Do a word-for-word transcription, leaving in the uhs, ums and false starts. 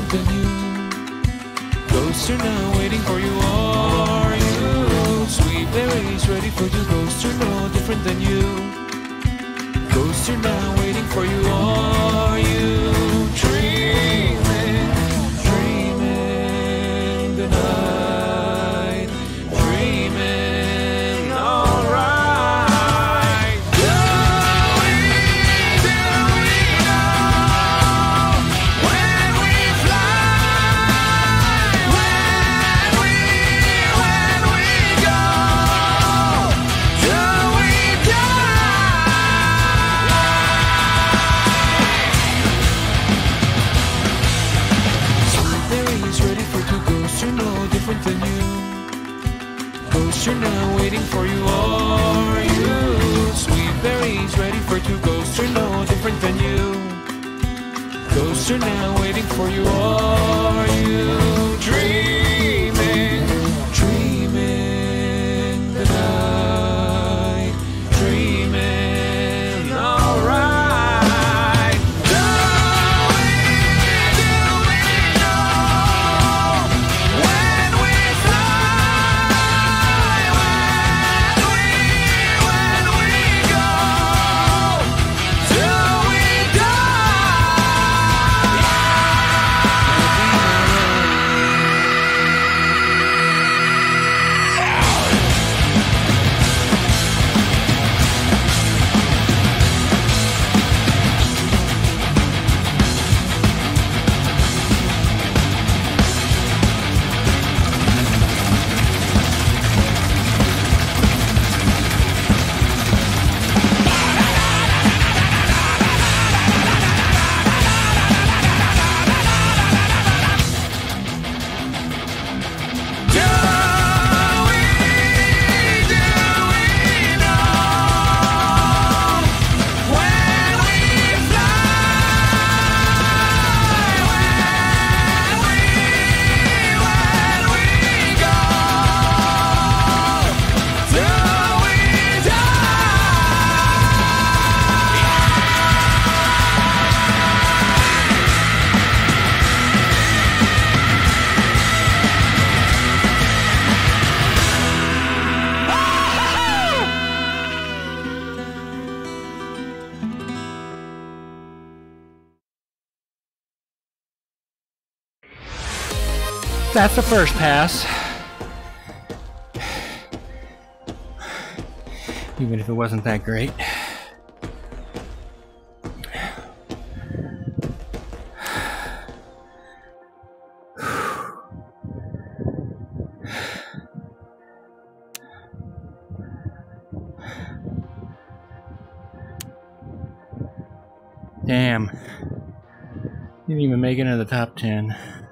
different than you. Ghoster now waiting for you, are you? Sweet berries ready for you, ghoster no different than you. Ghoster now waiting for you, are you? Dreaming, dreaming the night, dreaming, alright. Ghosts are now waiting for you, are you? Sweet berries ready for two, ghosts are no different than you. Ghosts are now waiting for you, are you? Dreaming, dreaming the night, dreaming, alright. That's the first pass. Even if it wasn't that great. Damn. Didn't even make it into the top ten.